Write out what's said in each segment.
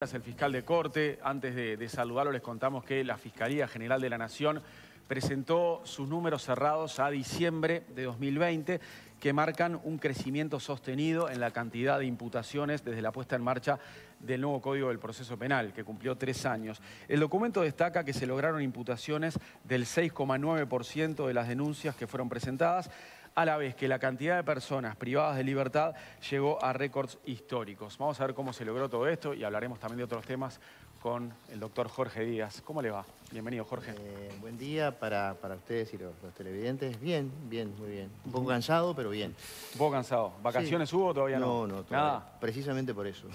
El fiscal de corte, antes de saludarlo les contamos que la Fiscalía General de la Nación presentó sus números cerrados a diciembre de 2020 que marcan un crecimiento sostenido en la cantidad de imputaciones desde la puesta en marcha del nuevo Código del Proceso Penal, que cumplió 3 años. El documento destaca que se lograron imputaciones del 6,9% de las denuncias que fueron presentadas, a la vez que la cantidad de personas privadas de libertad llegó a récords históricos. Vamos a ver cómo se logró todo esto y hablaremos también de otros temas con el doctor Jorge Díaz. ¿Cómo le va? Bienvenido, Jorge. Buen día para ustedes y los televidentes. Bien, bien, muy bien. Un poco cansado, pero bien. Un poco cansado. ¿Vacaciones hubo o todavía no? No, todavía. Nada. Precisamente por eso.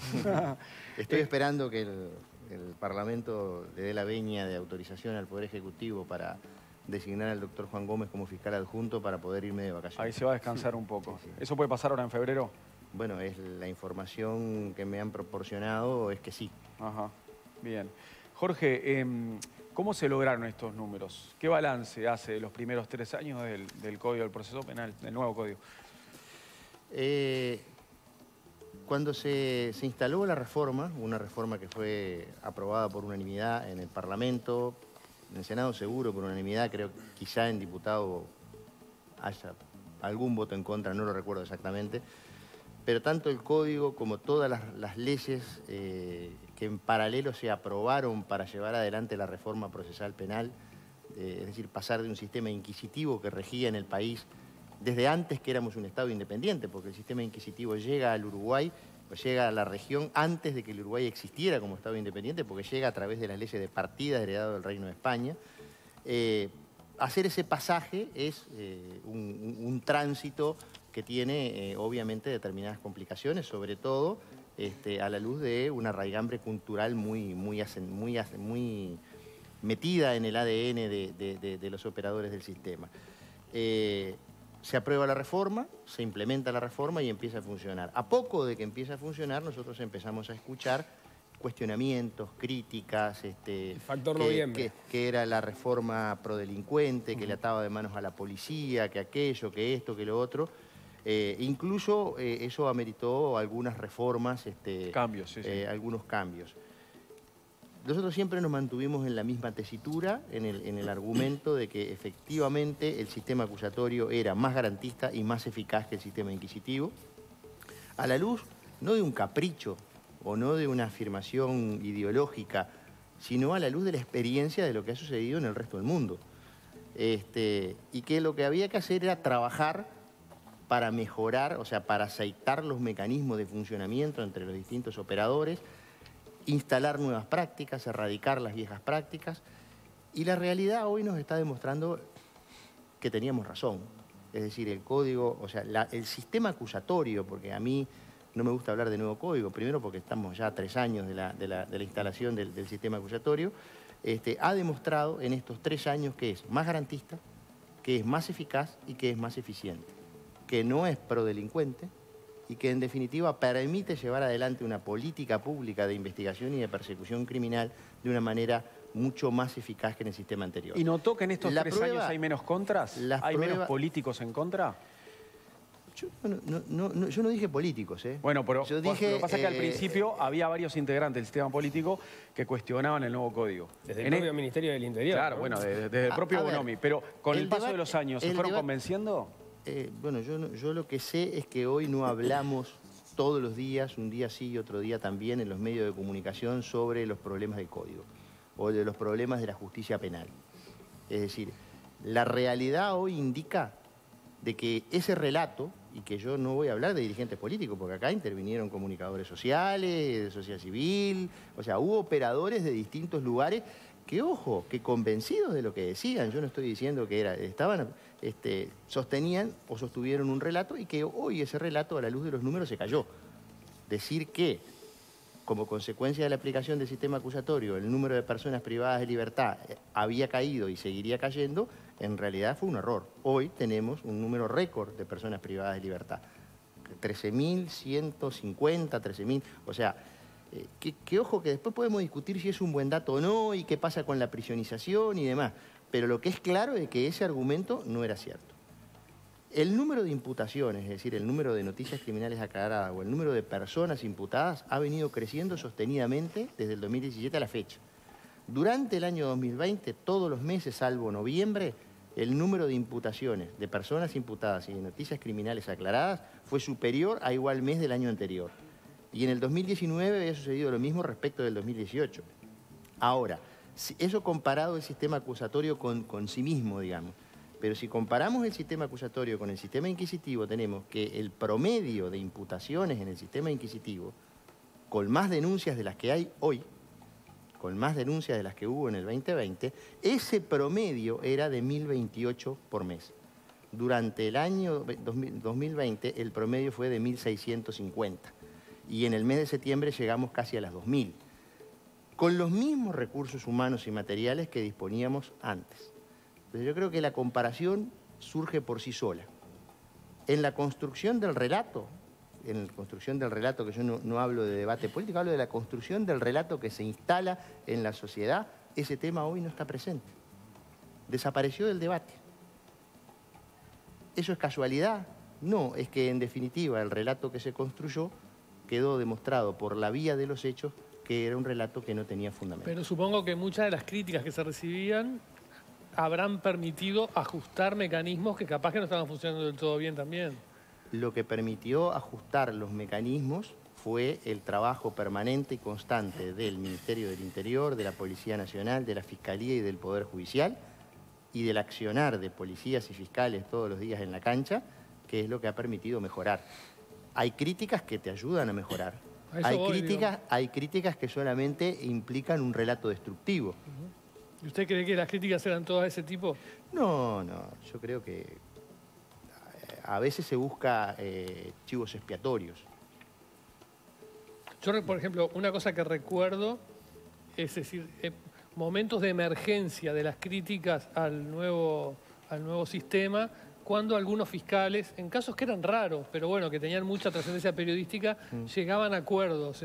Estoy esperando que el Parlamento le dé la veña de autorización al Poder Ejecutivo para designar al doctor Juan Gómez como fiscal adjunto para poder irme de vacaciones. Ahí se va a descansar un poco. Sí, sí. ¿Eso puede pasar ahora en febrero? Bueno, es la información que me han proporcionado, es que sí. Ajá, bien. Jorge, ¿cómo se lograron estos números? ¿Qué balance hace de los primeros 3 años del Código del Proceso Penal, del nuevo Código? Cuando se instaló la reforma, una reforma que fue aprobada por unanimidad en el Parlamento, en el Senado seguro, por unanimidad, creo que quizá en diputado haya algún voto en contra, no lo recuerdo exactamente, pero tanto el Código como todas las leyes que en paralelo se aprobaron para llevar adelante la reforma procesal penal, es decir, pasar de un sistema inquisitivo que regía en el país desde antes que éramos un Estado independiente, porque el sistema inquisitivo llega al Uruguay, pues llega a la región antes de que el Uruguay existiera como Estado independiente, porque llega a través de las leyes de partidas heredadas del Reino de España. Hacer ese pasaje es un tránsito que tiene obviamente determinadas complicaciones, sobre todo a la luz de una raigambre cultural muy metida en el ADN de los operadores del sistema. Se aprueba la reforma, se implementa la reforma y empieza a funcionar. A poco de que empiece a funcionar, nosotros empezamos a escuchar cuestionamientos, críticas, el factor noviembre, que era la reforma prodelincuente, que le ataba de manos a la policía, que aquello, que esto, que lo otro. Incluso eso ameritó algunas reformas, cambios, sí, sí. Algunos cambios. Nosotros siempre nos mantuvimos en la misma tesitura, en el argumento de que efectivamente el sistema acusatorio era más garantista y más eficaz que el sistema inquisitivo, a la luz no de un capricho o no de una afirmación ideológica, sino a la luz de la experiencia de lo que ha sucedido en el resto del mundo. Y que lo que había que hacer era trabajar para mejorar, o sea, para aceitar los mecanismos de funcionamiento entre los distintos operadores, instalar nuevas prácticas, erradicar las viejas prácticas, y la realidad hoy nos está demostrando que teníamos razón. Es decir, el código, o sea, el sistema acusatorio, porque a mí no me gusta hablar de nuevo código, primero porque estamos ya a 3 años de la instalación del sistema acusatorio, ha demostrado en estos 3 años que es más garantista, que es más eficaz y que es más eficiente, que no es prodelincuente, y que en definitiva permite llevar adelante una política pública de investigación y de persecución criminal de una manera mucho más eficaz que en el sistema anterior. ¿Y notó que en estos 3 años hay menos contras? ¿Hay menos políticos en contra? Yo no dije políticos, ¿eh? Bueno, pero yo dije, lo que pasa es que al principio había varios integrantes del sistema político que cuestionaban el nuevo código. Desde el propio Ministerio del Interior. Claro, ¿no? Bueno, desde el propio Bonomi. Pero con el paso de los años, ¿se fueron convenciendo? Bueno, yo lo que sé es que hoy no hablamos todos los días, un día sí y otro día también, en los medios de comunicación sobre los problemas del código o de los problemas de la justicia penal. Es decir, la realidad hoy indica de que ese relato, y que yo no voy a hablar de dirigentes políticos, porque acá intervinieron comunicadores sociales, de sociedad civil, o sea, hubo operadores de distintos lugares que, ojo, que convencidos de lo que decían, yo no estoy diciendo que era, estaban, sostenían o sostuvieron un relato y que hoy ese relato a la luz de los números se cayó. Decir que, como consecuencia de la aplicación del sistema acusatorio, el número de personas privadas de libertad había caído y seguiría cayendo, en realidad fue un error. Hoy tenemos un número récord de personas privadas de libertad. 13.150, 13.000, o sea... Que ojo, que después podemos discutir si es un buen dato o no y qué pasa con la prisionización y demás. Pero lo que es claro es que ese argumento no era cierto. El número de imputaciones, es decir, el número de noticias criminales aclaradas o el número de personas imputadas ha venido creciendo sostenidamente desde el 2017 a la fecha. Durante el año 2020, todos los meses, salvo noviembre, el número de imputaciones de personas imputadas y de noticias criminales aclaradas fue superior a igual mes del año anterior. Y en el 2019 había sucedido lo mismo respecto del 2018. Ahora, eso comparado el sistema acusatorio con sí mismo, digamos. Pero si comparamos el sistema acusatorio con el sistema inquisitivo, tenemos que el promedio de imputaciones en el sistema inquisitivo, con más denuncias de las que hay hoy, con más denuncias de las que hubo en el 2020, ese promedio era de 1.028 por mes. Durante el año 2020 el promedio fue de 1.650 y en el mes de septiembre llegamos casi a las 2.000, con los mismos recursos humanos y materiales que disponíamos antes. Yo creo que la comparación surge por sí sola. En la construcción del relato, que yo no hablo de debate político, hablo de la construcción del relato que se instala en la sociedad, ese tema hoy no está presente. Desapareció del debate. ¿Eso es casualidad? No, es que en definitiva el relato que se construyó quedó demostrado por la vía de los hechos que era un relato que no tenía fundamento. Pero supongo que muchas de las críticas que se recibían habrán permitido ajustar mecanismos que capaz que no estaban funcionando del todo bien también. Lo que permitió ajustar los mecanismos fue el trabajo permanente y constante del Ministerio del Interior, de la Policía Nacional, de la Fiscalía y del Poder Judicial, y del accionar de policías y fiscales todos los días en la cancha, que es lo que ha permitido mejorar. Hay críticas que te ayudan a mejorar. Hay críticas que solamente implican un relato destructivo. ¿Y usted cree que las críticas eran todas de ese tipo? No, no. Yo creo que a veces se busca chivos expiatorios. Yo, por ejemplo, una cosa que recuerdo, es decir, momentos de emergencia de las críticas al nuevo sistema, cuando algunos fiscales, en casos que eran raros, pero bueno, que tenían mucha trascendencia periodística, llegaban a acuerdos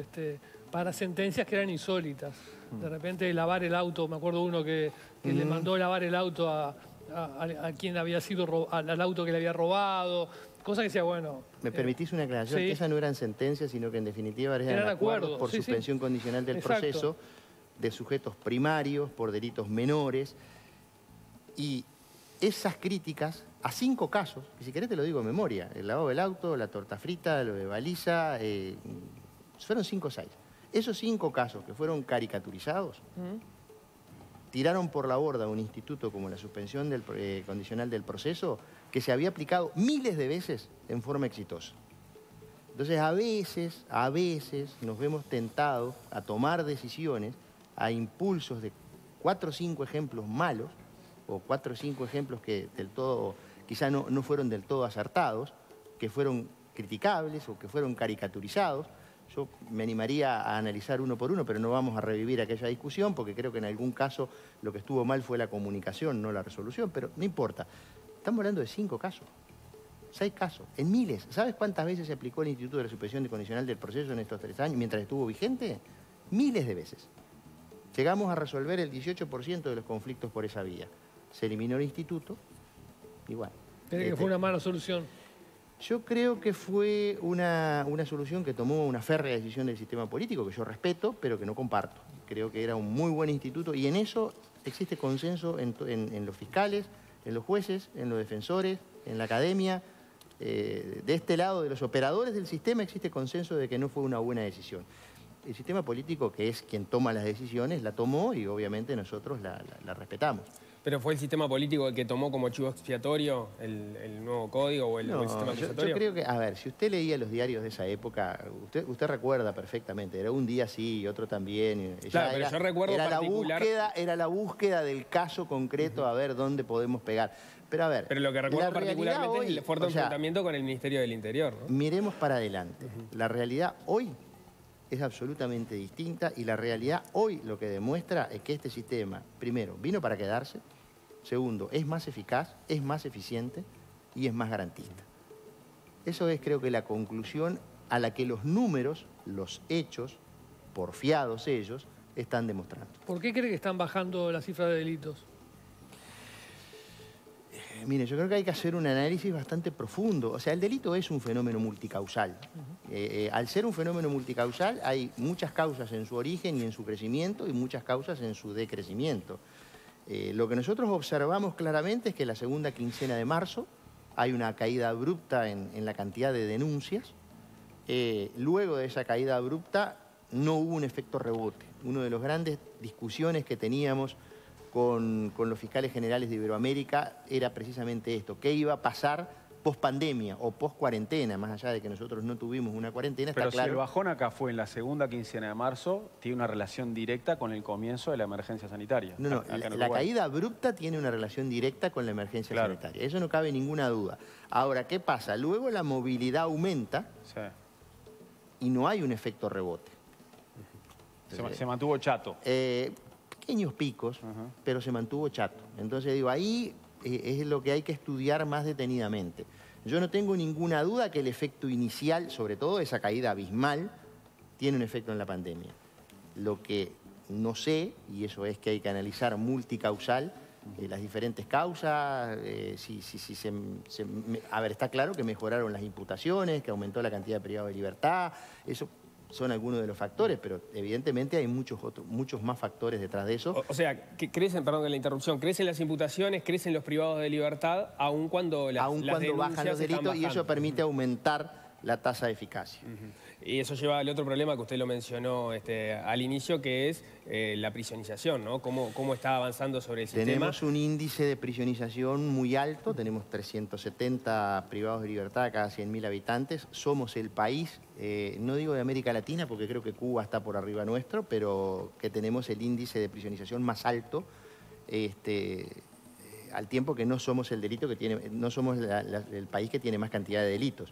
para sentencias que eran insólitas. De repente lavar el auto, me acuerdo uno que le mandó lavar el auto a quien había sido, al auto que le había robado, cosa que decía, bueno... ¿Me permitís una aclaración? Sí. Que esas no eran sentencias, sino que en definitiva eran acuerdos por suspensión condicional del proceso, de sujetos primarios, por delitos menores, y esas críticas a 5 casos, que si querés te lo digo en memoria, el lavado del auto, la torta frita, lo de baliza, fueron 5 o 6. Esos 5 casos que fueron caricaturizados, tiraron por la borda un instituto como la suspensión condicional del proceso que se había aplicado miles de veces en forma exitosa. Entonces, a veces nos vemos tentados a tomar decisiones a impulsos de 4 o 5 ejemplos malos o 4 o 5 ejemplos que del todo, quizá no fueron del todo acertados, que fueron criticables o que fueron caricaturizados. Yo me animaría a analizar uno por uno, pero no vamos a revivir aquella discusión porque creo que en algún caso lo que estuvo mal fue la comunicación, no la resolución, pero no importa. Estamos hablando de 5 casos, 6 casos, en miles. ¿Sabes cuántas veces se aplicó el Instituto de la Suspensión Condicional del Proceso en estos 3 años mientras estuvo vigente? Miles de veces. Llegamos a resolver el 18% de los conflictos por esa vía. Se eliminó el instituto y bueno. ¿Cree que fue una mala solución? Yo creo que fue una solución que tomó una férrea decisión del sistema político, que yo respeto, pero que no comparto. Creo que era un muy buen instituto y en eso existe consenso en los fiscales, en los jueces, en los defensores, en la academia. De este lado, de los operadores del sistema, existe consenso de que no fue una buena decisión. El sistema político, que es quien toma las decisiones, la tomó y obviamente nosotros la respetamos. ¿Pero fue el sistema político el que tomó como chivo expiatorio el nuevo código o el sistema acusatorio? Yo creo que, a ver, si usted leía los diarios de esa época, usted recuerda perfectamente, era un día sí y otro también. Claro, pero yo recuerdo era la búsqueda del caso concreto, a ver dónde podemos pegar. Pero a ver... Pero lo que recuerdo particularmente hoy, es el fuerte enfrentamiento con el Ministerio del Interior, ¿no? Miremos para adelante. La realidad hoy es absolutamente distinta y la realidad hoy lo que demuestra es que este sistema, primero, vino para quedarse, segundo, es más eficaz, es más eficiente y es más garantista. Eso es, creo que, la conclusión a la que los números, los hechos, porfiados ellos, están demostrando. ¿Por qué cree que están bajando la cifra de delitos? Mire, yo creo que hay que hacer un análisis bastante profundo. O sea, el delito es un fenómeno multicausal. Al ser un fenómeno multicausal hay muchas causas en su origen y en su crecimiento y muchas causas en su decrecimiento. Lo que nosotros observamos claramente es que la segunda quincena de marzo hay una caída abrupta en la cantidad de denuncias. Luego de esa caída abrupta no hubo un efecto rebote. Una de las grandes discusiones que teníamos con los fiscales generales de Iberoamérica era precisamente esto, qué iba a pasar post-pandemia o post-cuarentena, más allá de que nosotros no tuvimos una cuarentena. Pero está claro, si el bajón acá fue en la segunda quincena de marzo, tiene una relación directa con el comienzo de la emergencia sanitaria. No, no, la caída abrupta tiene una relación directa con la emergencia sanitaria, eso no cabe ninguna duda. Ahora, ¿qué pasa? Luego la movilidad aumenta y no hay un efecto rebote. Entonces, se mantuvo chato. Pequeños picos, pero se mantuvo chato. Entonces digo, ahí es lo que hay que estudiar más detenidamente. Yo no tengo ninguna duda que el efecto inicial, sobre todo esa caída abismal, tiene un efecto en la pandemia. Lo que no sé, y eso es que hay que analizar multicausal, las diferentes causas, a ver, está claro que mejoraron las imputaciones, que aumentó la cantidad de privados de libertad, eso... son algunos de los factores, pero evidentemente hay muchos más factores detrás de eso. O sea, que crecen, perdón de la interrupción, crecen las imputaciones, crecen los privados de libertad, aun cuando las bajan los delitos, y eso permite aumentar la tasa de eficacia. Y eso lleva al otro problema que usted lo mencionó al inicio, que es la prisionización, ¿no? ¿Cómo está avanzando sobre el sistema? Tenemos un índice de prisionización muy alto, tenemos 370 privados de libertad a cada 100.000 habitantes, somos el país, no digo de América Latina porque creo que Cuba está por arriba nuestro, pero que tenemos el índice de prisionización más alto, al tiempo que no somos el delito que tiene, no somos el país que tiene más cantidad de delitos.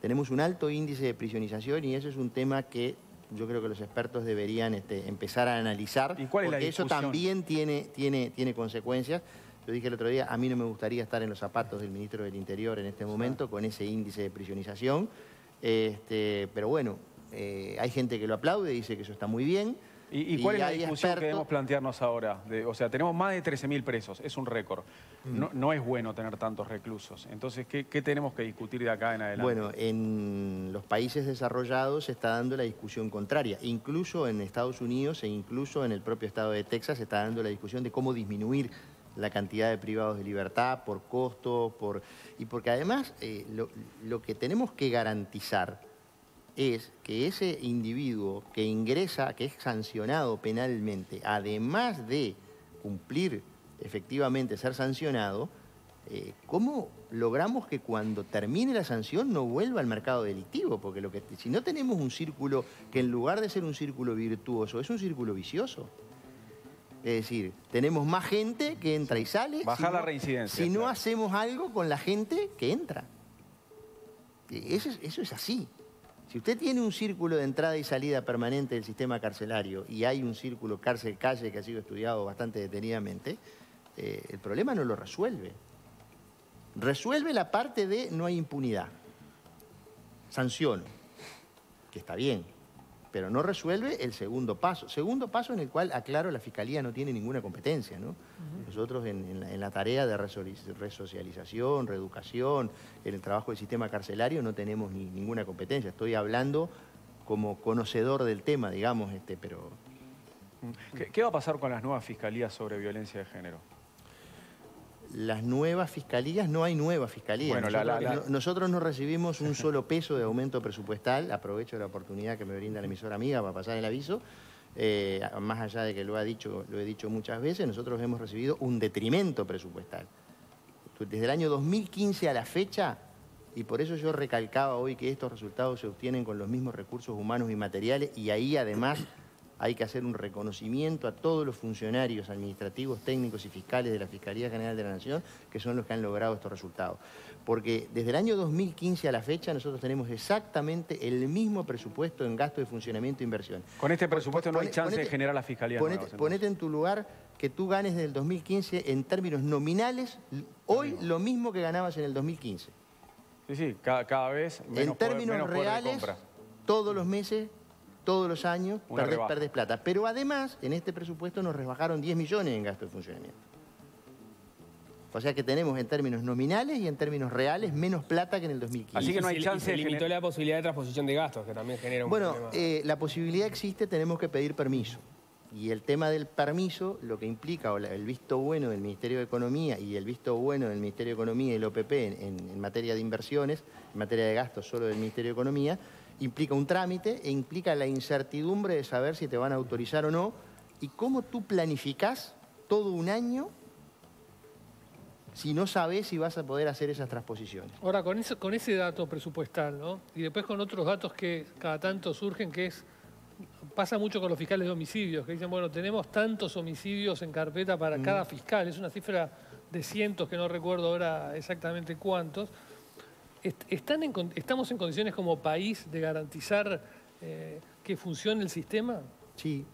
Tenemos un alto índice de prisionización y eso es un tema que yo creo que los expertos deberían empezar a analizar. ¿Y cuál es la discusión? Porque eso también tiene consecuencias. Yo dije el otro día, a mí no me gustaría estar en los zapatos del Ministro del Interior en este momento con ese índice de prisionización. Pero bueno, hay gente que lo aplaude, dice que eso está muy bien. ¿Y cuál es la discusión que debemos plantearnos ahora? O sea, tenemos más de 13.000 presos, es un récord. No es bueno tener tantos reclusos. Entonces, ¿qué tenemos que discutir de acá en adelante? Bueno, en los países desarrollados se está dando la discusión contraria. Incluso en Estados Unidos e incluso en el propio estado de Texas se está dando la discusión de cómo disminuir la cantidad de privados de libertad por costo, y porque además lo que tenemos que garantizar es que ese individuo que ingresa, que es sancionado penalmente, además de cumplir efectivamente ser sancionado, ¿cómo logramos que cuando termine la sanción no vuelva al mercado delictivo? Porque si no tenemos un círculo que en lugar de ser un círculo virtuoso, es un círculo vicioso. Es decir, tenemos más gente que entra y sale. Bajar la reincidencia. Si no hacemos algo con la gente que entra. Eso es así. Si usted tiene un círculo de entrada y salida permanente del sistema carcelario y hay un círculo cárcel-calle que ha sido estudiado bastante detenidamente, el problema no lo resuelve. Resuelve la parte de no hay impunidad. Sanción, que está bien, pero no resuelve el segundo paso. Segundo paso en el cual, aclaro, la Fiscalía no tiene ninguna competencia, ¿no? Nosotros en la tarea de resocialización, reeducación, en el trabajo del sistema carcelario no tenemos ninguna competencia. Estoy hablando como conocedor del tema, digamos, pero... ¿Qué va a pasar con las nuevas fiscalías sobre violencia de género? Las nuevas fiscalías, no hay nuevas fiscalías. Bueno, nosotros no recibimos un solo peso de aumento presupuestal. Aprovecho la oportunidad que me brinda la emisora amiga para pasar el aviso. Más allá de que lo he dicho muchas veces, nosotros hemos recibido un detrimento presupuestal. Desde el año 2015 a la fecha, y por eso yo recalcaba hoy que estos resultados se obtienen con los mismos recursos humanos y materiales, y ahí además hay que hacer un reconocimiento a todos los funcionarios administrativos, técnicos y fiscales de la Fiscalía General de la Nación, que son los que han logrado estos resultados. Porque desde el año 2015 a la fecha nosotros tenemos exactamente el mismo presupuesto en gasto de funcionamiento e inversión. Con este presupuesto no hay chance de generar la Fiscalía. Ponete en tu lugar que tú ganes desde el 2015 en términos nominales, hoy lo mismo que ganabas en el 2015. Sí, cada vez menos. En términos reales, todos los meses, todos los años, perdés plata. Pero además, en este presupuesto nos rebajaron 10 millones en gasto de funcionamiento. O sea que tenemos en términos nominales y en términos reales menos plata que en el 2015. Así que no hay chance. Se limitó la posibilidad de transposición de gastos, que también genera un problema. Bueno, la posibilidad existe, tenemos que pedir permiso. Y el tema del permiso, lo que implica el visto bueno del Ministerio de Economía y el visto bueno del Ministerio de Economía y el OPP en materia de inversiones, en materia de gastos solo del Ministerio de Economía, implica un trámite e implica la incertidumbre de saber si te van a autorizar o no y cómo tú planificás todo un año si no sabés si vas a poder hacer esas transposiciones. Ahora, con ese dato presupuestal, ¿no? Y después con otros datos que cada tanto surgen, que es... Pasa mucho con los fiscales de homicidios, que dicen, bueno, tenemos tantos homicidios en carpeta para cada fiscal, es una cifra de cientos que no recuerdo ahora exactamente cuántos. ¿Estamos en condiciones como país de garantizar que funcione el sistema? Sí,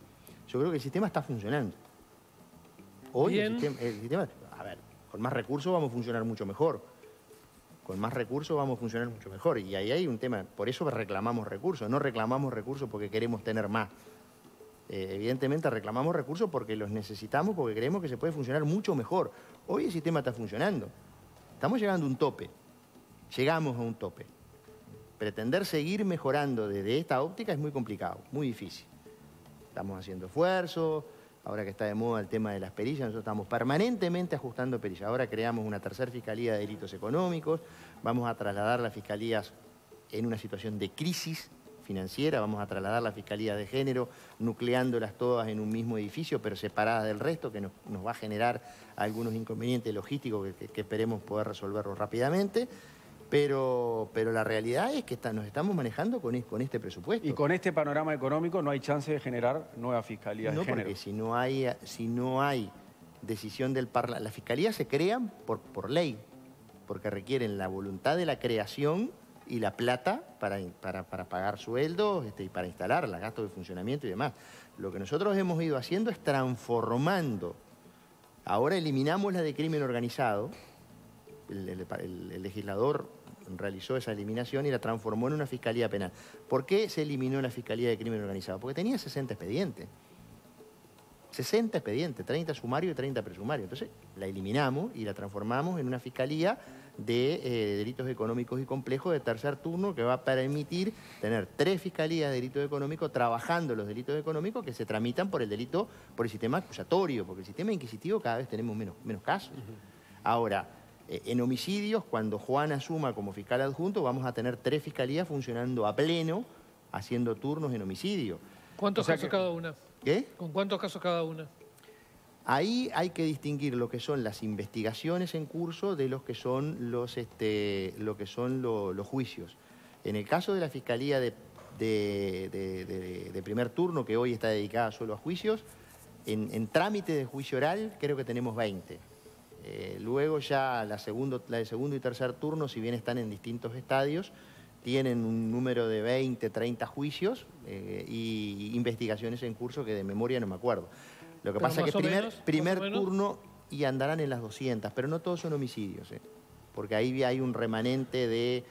yo creo que el sistema está funcionando. Hoy el sistema, a ver, con más recursos vamos a funcionar mucho mejor. Con más recursos vamos a funcionar mucho mejor. Y ahí hay un tema, por eso reclamamos recursos. No reclamamos recursos porque queremos tener más. Evidentemente reclamamos recursos porque los necesitamos, porque creemos que se puede funcionar mucho mejor. Hoy el sistema está funcionando. Estamos llegando a un tope. Llegamos a un tope. Pretender seguir mejorando desde esta óptica es muy complicado, muy difícil. Estamos haciendo esfuerzos. Ahora que está de moda el tema de las perillas, nosotros estamos permanentemente ajustando perillas. Ahora creamos una tercera Fiscalía de Delitos Económicos, vamos a trasladar las fiscalías en una situación de crisis financiera, vamos a trasladar las fiscalías de género, nucleándolas todas en un mismo edificio, pero separadas del resto, que nos va a generar algunos inconvenientes logísticos que esperemos poder resolverlos rápidamente. Pero la realidad es que nos estamos manejando con este presupuesto. Y con este panorama económico no hay chance de generar nueva fiscalía de género. No, porque si no hay decisión del Parlamento... Las fiscalías se crean por ley, porque requieren la voluntad de la creación y la plata para pagar sueldos y para instalar los gastos de funcionamiento y demás. Lo que nosotros hemos ido haciendo es transformando. Ahora eliminamos la de crimen organizado. El legislador realizó esa eliminación y la transformó en una fiscalía penal. ¿Por qué se eliminó la fiscalía de crimen organizado? Porque tenía 60 expedientes. 60 expedientes, 30 sumarios y 30 presumarios. Entonces la eliminamos y la transformamos en una fiscalía de delitos económicos y complejos de tercer turno que va a permitir tener 3 fiscalías de delitos económicos trabajando los delitos económicos que se tramitan por el sistema acusatorio, porque el sistema inquisitivo cada vez tenemos menos casos. Ahora, en homicidios, cuando Juan asuma como fiscal adjunto, vamos a tener 3 fiscalías funcionando a pleno, haciendo turnos en homicidio. ¿Cuántos casos cada una? ¿Qué? ¿Con cuántos casos cada una? Ahí hay que distinguir lo que son las investigaciones en curso de los que son los juicios. En el caso de la fiscalía de primer turno, que hoy está dedicada solo a juicios, en trámite de juicio oral creo que tenemos 20. Luego ya la de segundo y tercer turno, si bien están en distintos estadios, tienen un número de 20, 30 juicios y investigaciones en curso que de memoria no me acuerdo. Lo que pasa es que primer turno y andarán en las 200, pero no todos son homicidios, porque ahí hay un remanente de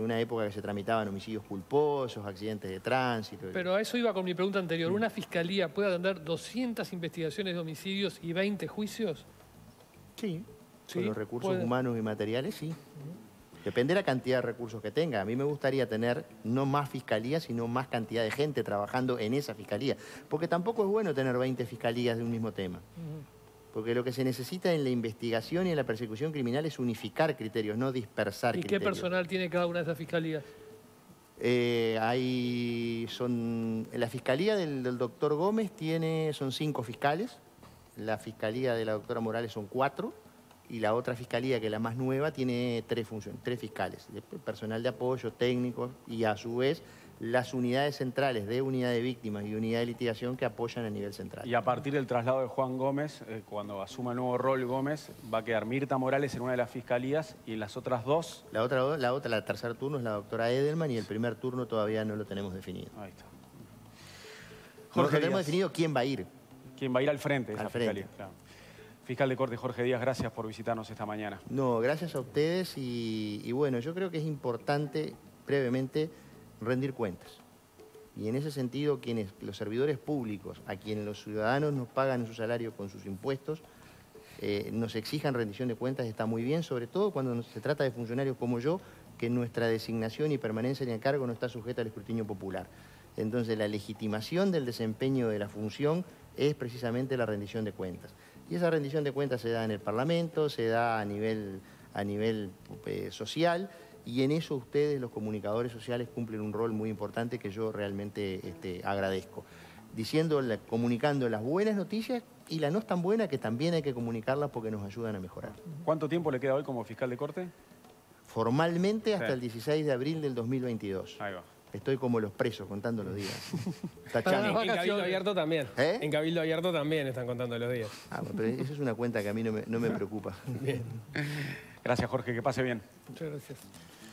una época que se tramitaban homicidios culposos, accidentes de tránsito. Pero a eso iba con mi pregunta anterior. ¿Una fiscalía puede atender 200 investigaciones de homicidios y 20 juicios? Sí. ¿Sí? Con los recursos humanos y materiales, sí. Depende de la cantidad de recursos que tenga. A mí me gustaría tener no más fiscalías, sino más cantidad de gente trabajando en esa fiscalía. Porque tampoco es bueno tener 20 fiscalías de un mismo tema. Porque lo que se necesita en la investigación y en la persecución criminal es unificar criterios, no dispersar criterios. ¿Y qué personal tiene cada una de esas fiscalías? La fiscalía del doctor Gómez son 5 fiscales, la fiscalía de la doctora Morales son 4 y la otra fiscalía, que es la más nueva, tiene 3 funciones, 3 fiscales. Personal de apoyo, técnicos y a su vez... las unidades centrales de unidad de víctimas y unidad de litigación que apoyan a nivel central. Y a partir del traslado de Juan Gómez, cuando asuma el nuevo rol Gómez, va a quedar Mirta Morales en una de las fiscalías y en las otras 2... La tercer turno es la doctora Edelman y el primer turno todavía no lo tenemos definido. Ahí está. Jorge Díaz. Tenemos definido quién va a ir. Quién va a ir al frente de esa fiscalía. Claro. Fiscal de Corte Jorge Díaz, gracias por visitarnos esta mañana. No, gracias a ustedes y bueno, yo creo que es importante, brevemente... rendir cuentas. Y en ese sentido, los servidores públicos, a quienes los ciudadanos nos pagan su salario con sus impuestos, nos exijan rendición de cuentas está muy bien, sobre todo cuando se trata de funcionarios como yo, que nuestra designación y permanencia en el cargo no está sujeta al escrutinio popular. Entonces, la legitimación del desempeño de la función es precisamente la rendición de cuentas. Y esa rendición de cuentas se da en el Parlamento, se da a nivel social, y en eso ustedes, los comunicadores sociales, cumplen un rol muy importante que yo realmente agradezco. Comunicando las buenas noticias y las no tan buenas, que también hay que comunicarlas porque nos ayudan a mejorar. ¿Cuánto tiempo le queda hoy como fiscal de corte? Formalmente hasta el 16 de abril del 2022. Ahí va. Estoy como los presos contando los días. En Cabildo Abierto también. ¿Eh? En Cabildo Abierto también están contando los días. Ah, pero eso es una cuenta que a mí no me preocupa. Bien. Gracias, Jorge. Que pase bien. Muchas gracias.